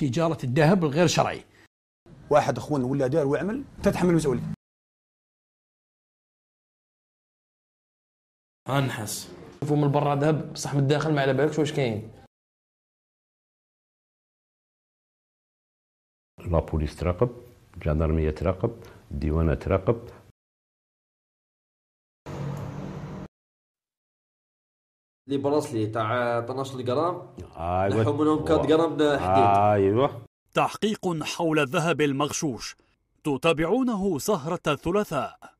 تجارة الذهب الغير شرعي. واحد أخونا ولا دار ويعمل تتحمل المسؤولية. أنحس شوفوا من برا ذهب بصح من الداخل ما على بالكش واش كاين. لابوليس تراقب، الجندرمية تراقب، الديوانة تراقب. لي براسلي تاع 12 غرام نحو منهم 4 غرام حديد. ايوه. تحقيق حول الذهب المغشوش تتابعونه سهرة الثلاثاء.